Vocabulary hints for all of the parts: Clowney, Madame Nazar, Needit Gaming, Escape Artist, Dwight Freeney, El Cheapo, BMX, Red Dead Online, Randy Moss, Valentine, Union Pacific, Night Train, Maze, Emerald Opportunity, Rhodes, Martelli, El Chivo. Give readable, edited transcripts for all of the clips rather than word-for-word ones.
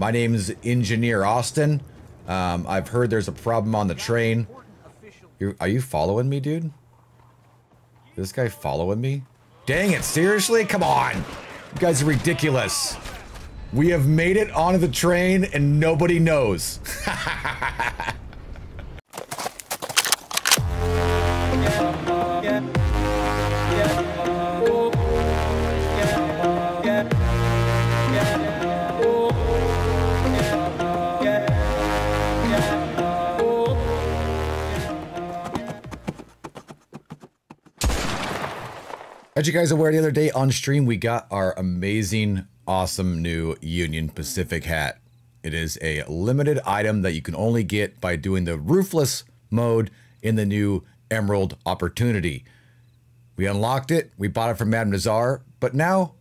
My name's Engineer Austin. I've heard there's a problem on the train. Are you following me, dude? Is this guy following me? Dang it, seriously? Come on! You guys are ridiculous. We have made it onto the train and nobody knows. As you guys are aware, the other day on stream, we got our amazing, awesome new Union Pacific hat. It is a limited item that you can only get by doing the roofless mode in the new Emerald Opportunity. We unlocked it, we bought it from Madame Nazar, but now,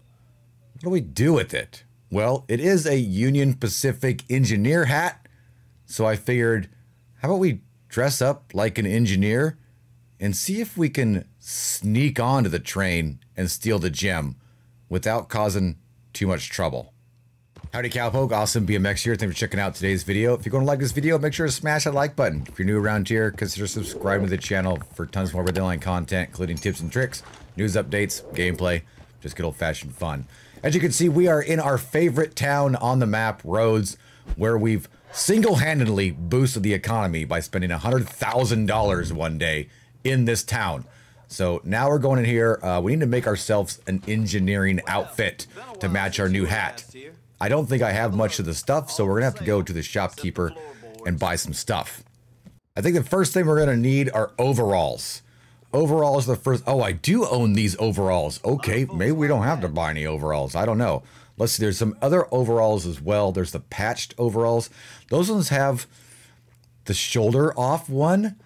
what do we do with it? Well, it is a Union Pacific engineer hat, so I figured, how about we dress up like an engineer and see if we can sneak onto the train and steal the gem without causing too much trouble. Howdy Cowpoke, awesome BMX here. Thanks for checking out today's video. If you're going to like this video, make sure to smash that like button. If you're new around here, consider subscribing to the channel for tons more Red Dead Online content, including tips and tricks, news updates, gameplay, just good old-fashioned fun. As you can see, we are in our favorite town on the map, Rhodes, where we've single-handedly boosted the economy by spending $100,000 one day in this town. So now we're going in here. We need to make ourselves an engineering outfit to match our new hat. I don't think I have much of the stuff, so we're gonna have to go to the shopkeeper and buy some stuff. I think the first thing we're gonna need are overalls. Overalls are the first. Oh, I do own these overalls. Okay, maybe we don't have to buy any overalls. I don't know. Let's see, there's some other overalls as well. There's the patched overalls. Those ones have the shoulder off one.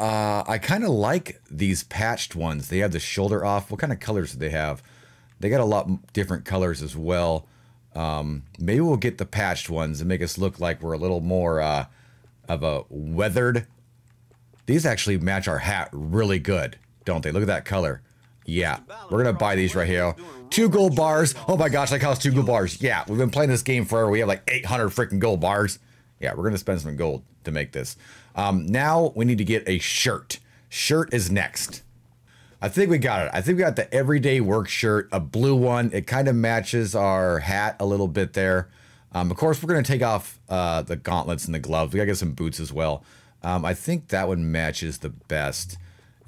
I kind of like these patched ones. They have the shoulder off. What kind of colors do they have? They got a lot different colors as well. Maybe we'll get the patched ones and make us look like we're a little more of a weathered. These actually match our hat really good, don't they? Look at that color. Yeah, we're gonna buy these right here. 2 gold bars. Oh my gosh, that costs 2 gold bars. Yeah, we've been playing this game forever. We have like 800 freaking gold bars. Yeah, we're gonna spend some gold to make this. Now we need to get a shirt. Shirt is next. I think we got it. I think we got the everyday work shirt, a blue one. It kind of matches our hat a little bit there. Of course, we're gonna take off the gauntlets and the gloves. We gotta get some boots as well. I think that one matches the best.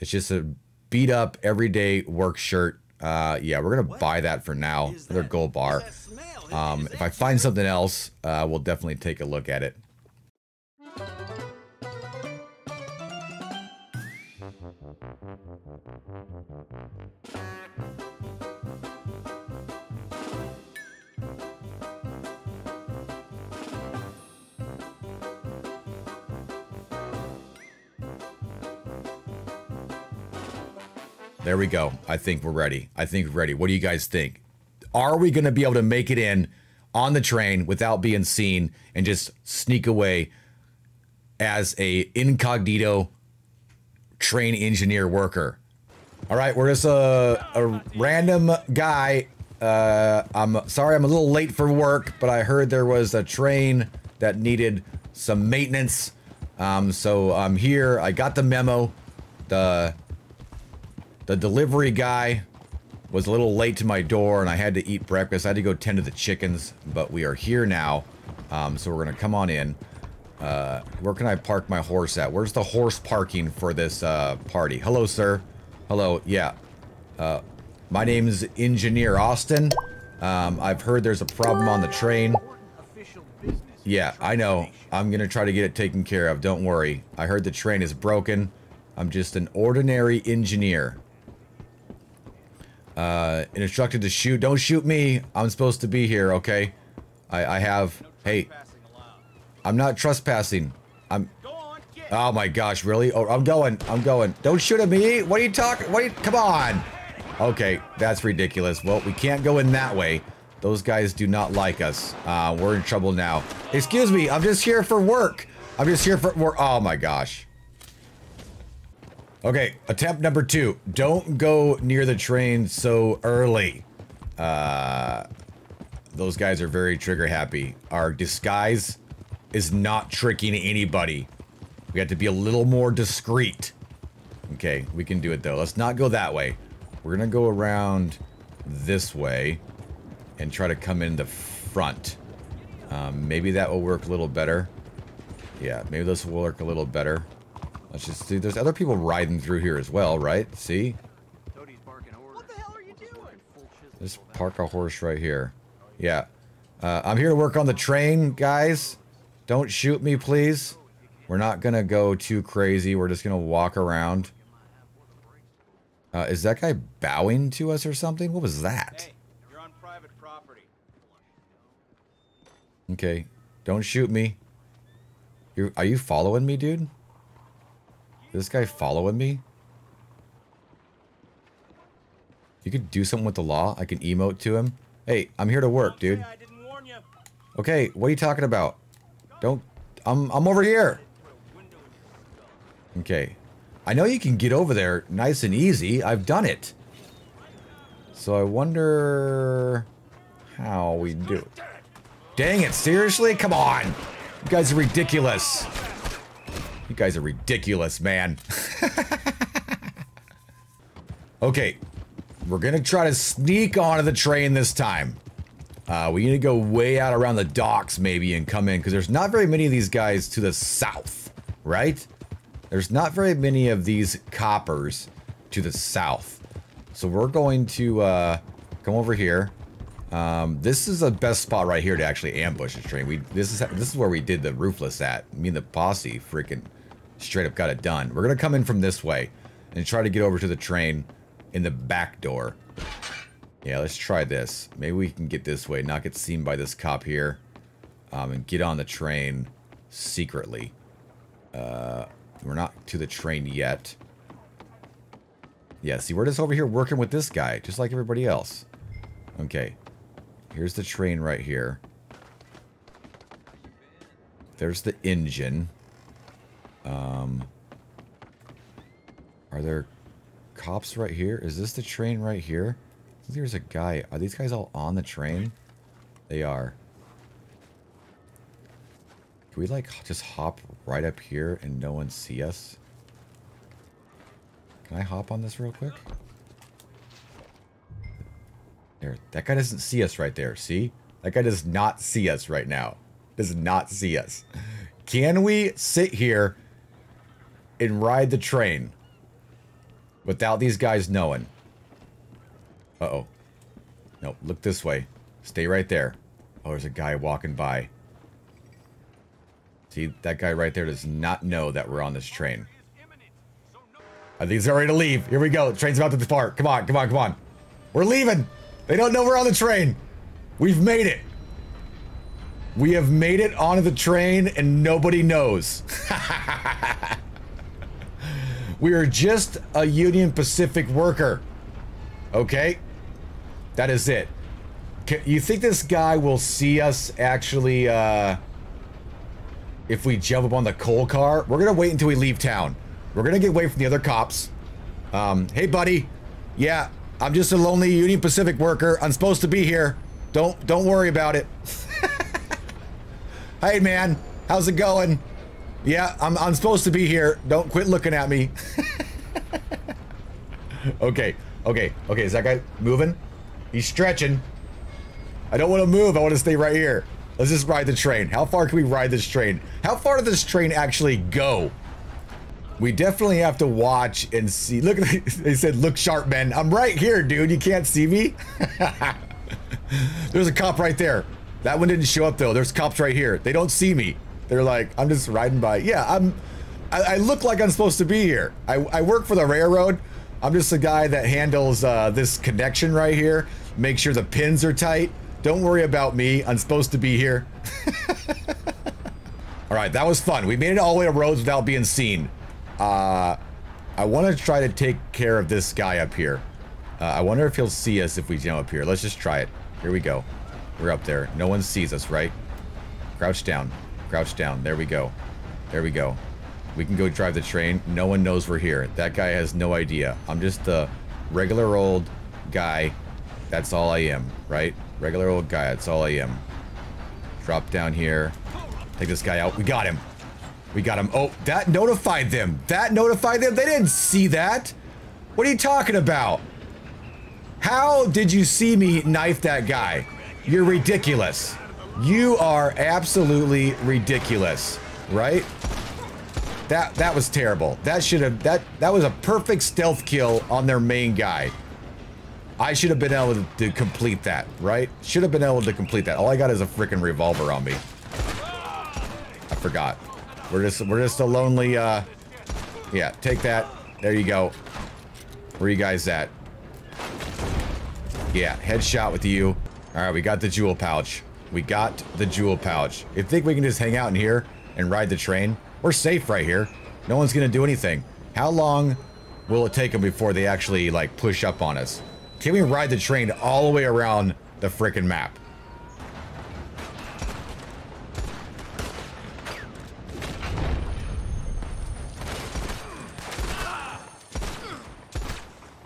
It's just a beat up everyday work shirt. Yeah, we're gonna buy that for now. Another gold bar. If I find something else, we'll definitely take a look at it. There we go. I think we're ready. I think we're ready. What do you guys think? Are we going to be able to make it in on the train without being seen and just sneak away as a incognito train engineer worker? All right, we're just a random guy. I'm sorry I'm a little late for work, but I heard there was a train that needed some maintenance. So I'm here. I got the memo. The delivery guy was a little late to my door and I had to eat breakfast. I had to go tend to the chickens, but we are here now. So we're gonna come on in. Where can I park my horse at? Where's the horse parking for this party? Hello, sir. Hello, yeah. My name's Engineer Austin. I've heard there's a problem on the train. Yeah, I know. I'm gonna try to get it taken care of, don't worry. I heard the train is broken. I'm just an ordinary engineer. Instructed to shoot. Don't shoot me. I'm supposed to be here, okay? I have. Hey, I'm not trespassing. I'm. Oh my gosh, really? Oh, I'm going. I'm going. Don't shoot at me. What are you talking? What? Are you, come on. Okay, that's ridiculous. Well, we can't go in that way. Those guys do not like us. We're in trouble now. Excuse me. I'm just here for work. I'm just here for work. Oh my gosh. Okay, attempt number 2. Don't go near the train so early. Those guys are very trigger happy. Our disguise is not tricking anybody. We have to be a little more discreet. Okay, we can do it though. Let's not go that way. We're gonna go around this way and try to come in the front. Maybe that will work a little better. Yeah, maybe this will work a little better. Let's just see. There's other people riding through here as well, right? See? What the hell are you doing? Let's park a horse right here. Yeah. I'm here to work on the train, guys. Don't shoot me, please. We're not gonna go too crazy. We're just gonna walk around. Is that guy bowing to us or something? What was that? Hey, you're on private property. Okay. Don't shoot me. Are you following me, dude? Is this guy following me? You could do something with the law. I can emote to him. Hey, I'm here to work, dude. Okay, what are you talking about? Don't... I'm over here! Okay. I know you can get over there nice and easy. I've done it. So I wonder... how we do... Dang it, seriously? Come on! You guys are ridiculous. You guys are ridiculous, man. Okay. We're gonna try to sneak onto the train this time. We need to go way out around the docks maybe and come in, because there's not very many of these guys to the south, right? There's not very many of these coppers to the south. So we're going to come over here. This is the best spot right here to actually ambush a train. This is where we did the roofless at. Me and the posse freaking straight up got it done. We're gonna come in from this way and try to get over to the train in the back door. Yeah, let's try this. Maybe we can get this way, not get seen by this cop here, and get on the train secretly. We're not to the train yet. Yeah, see, we're just over here working with this guy, just like everybody else. Okay, here's the train right here. There's the engine. Are there cops right here? Is this the train right here? There's a guy. Are these guys all on the train? They are. Can we like just hop right up here and no one see us? Can I hop on this real quick? There. That guy doesn't see us right there. See? That guy does not see us right now. Does not see us. Can we sit here and ride the train without these guys knowing? Uh-oh. No, look this way. Stay right there. Oh, there's a guy walking by. See, that guy right there does not know that we're on this train. I think he's already to leave. Here we go. The train's about to depart. Come on, come on, come on. We're leaving. They don't know we're on the train. We've made it. We have made it onto the train and nobody knows. We are just a Union Pacific worker. Okay. That is it. You think this guy will see us actually, if we jump up on the coal car? We're going to wait until we leave town. We're going to get away from the other cops. Hey, buddy. Yeah, I'm just a lonely Union Pacific worker. I'm supposed to be here. Don't worry about it. Hey, man. How's it going? Yeah, I'm supposed to be here. Don't quit looking at me. Okay. Okay. Okay. Is that guy moving? He's stretching. I don't want to move. I want to stay right here. Let's just ride the train. How far can we ride this train? How far does this train actually go? We definitely have to watch and see. Look, they said, look sharp, man. I'm right here, dude. You can't see me. There's a cop right there. That one didn't show up though. There's cops right here. They don't see me. They're like, I'm just riding by. Yeah, I look like I'm supposed to be here. I work for the railroad. I'm just the guy that handles this connection right here. Make sure the pins are tight. Don't worry about me. I'm supposed to be here. All right, that was fun. We made it all the way to Rhodes without being seen. I want to try to take care of this guy up here. I wonder if he'll see us if we jump up here. Let's just try it. Here we go. We're up there. No one sees us, right? Crouch down. Crouch down. There we go. There we go. We can go drive the train. No one knows we're here. That guy has no idea. I'm just the regular old guy. That's all I am, right? Regular old guy, that's all I am. Drop down here. Take this guy out. We got him. We got him. Oh, that notified them. That notified them. They didn't see that. What are you talking about? How did you see me knife that guy? You're ridiculous. You are absolutely ridiculous, right? That was terrible. That should have that was a perfect stealth kill on their main guy. I should have been able to complete that, right? Should have been able to complete that. All I got is a freaking revolver on me. I forgot. We're just a lonely yeah, take that. There you go. Where you guys at? Yeah, headshot with you. All right, we got the jewel pouch. We got the jewel pouch. You think we can just hang out in here and ride the train? We're safe right here. No one's gonna do anything. How long will it take them before they actually like push up on us? Can we ride the train all the way around the frickin' map?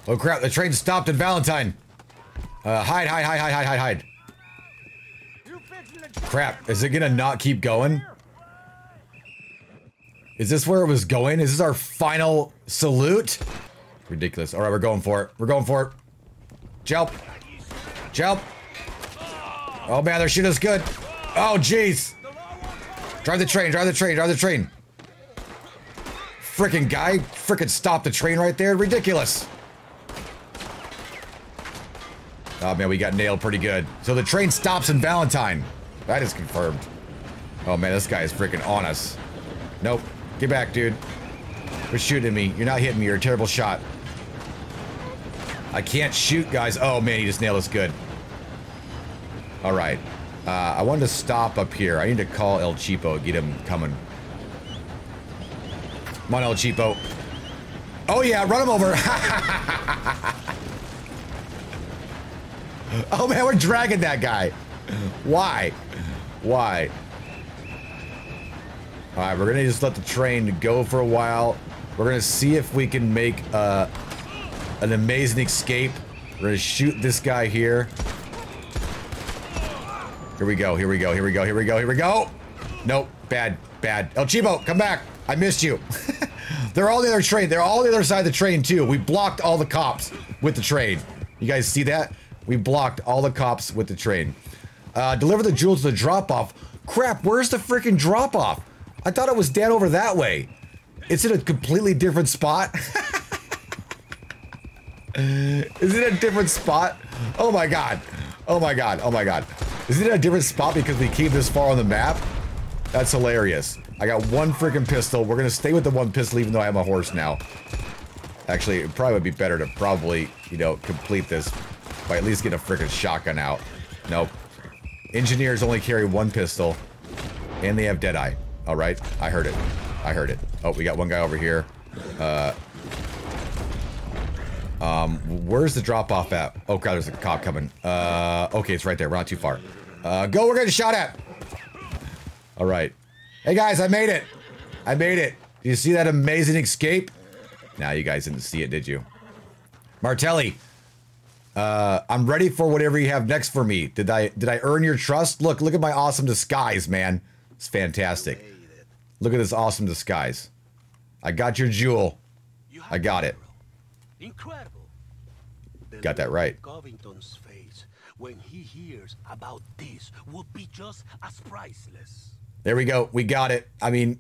Oh crap, the train stopped at Valentine. Hide. Crap, is it gonna not keep going? Is this where it was going? Is this our final salute? Ridiculous. All right, we're going for it. We're going for it. Jump. Jump. Oh man, their shit is good. Oh jeez. Drive the train, drive the train, drive the train. Frickin' guy, frickin' stop the train right there. Ridiculous. Oh man, we got nailed pretty good. So the train stops in Valentine. That is confirmed. Oh man, this guy is freaking on us. Nope. Get back, dude. You're shooting me. You're not hitting me. You're a terrible shot. I can't shoot, guys. Oh man, he just nailed us good. All right. I wanted to stop up here. I need to call El Cheapo, get him coming. Come on, El Cheapo. Oh yeah, run him over. Oh man, we're dragging that guy. Why? Why? All right, we're gonna just let the train go for a while. We're gonna see if we can make an amazing escape. We're gonna shoot this guy here. Here we go, here we go, here we go, here we go, here we go. Nope, bad. El Chivo, come back. I missed you. They're all the other train. They're all the other side of the train too. We blocked all the cops with the train. You guys see that? We blocked all the cops with the train. Deliver the jewels to the drop-off. Crap, where's the freaking drop-off? I thought it was down over that way. It's in a completely different spot. Is it a different spot? Oh my god. Oh my god. Oh my god. Is it a different spot because we came this far on the map? That's hilarious. I got one freaking pistol. We're gonna stay with the one pistol even though I have a horse now. Actually, it probably would be better to probably, you know, complete this by at least getting a freaking shotgun out. Nope. Engineers only carry one pistol, and they have Deadeye. All right, I heard it. I heard it. Oh, we got one guy over here. Where's the drop-off at? Oh god, there's a cop coming. Okay, it's right there. We're not too far. Go. We're getting shot at. All right. Hey guys, I made it. I made it. Did you see that amazing escape? Nah, you guys didn't see it, did you? Martelli. I'm ready for whatever you have next for me. Did I earn your trust? Look at my awesome disguise, man. It's fantastic. Look at this awesome disguise. I got your jewel. I got it. Incredible. Got that right. Covington's face when he hears about this would be just as priceless. There we go. We got it. I mean,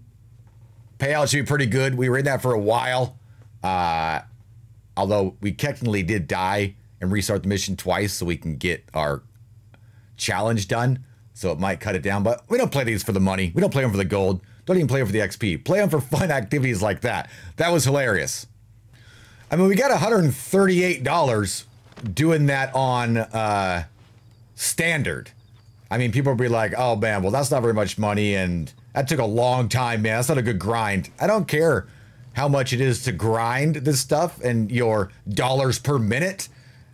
payout should be pretty good. We were in that for a while. Although we technically did die and restart the mission twice so we can get our challenge done. So it might cut it down, but we don't play these for the money. We don't play them for the gold. Don't even play them for the XP. Play them for fun activities like that. That was hilarious. I mean, we got $138 doing that on standard. I mean, people will be like, oh man, well, that's not very much money. And that took a long time, man. That's not a good grind. I don't care how much it is to grind this stuff and your dollars per minute.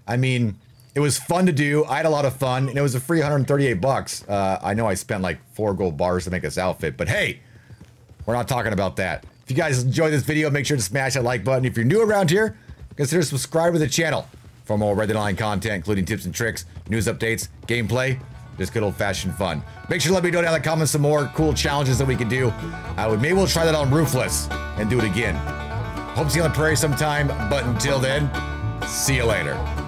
I mean, it was fun to do. I had a lot of fun, and it was a free 138 bucks. I know I spent like 4 gold bars to make this outfit, but hey, we're not talking about that. If you guys enjoyed this video, make sure to smash that like button. If you're new around here, consider subscribing to the channel. For more Red Dead Online content, including tips and tricks, news updates, gameplay, just good old-fashioned fun. Make sure to let me know down in the comments some more cool challenges that we can do. Maybe we'll try that on Roofless and do it again. Hope to see you on the prairie sometime, but until then, see you later.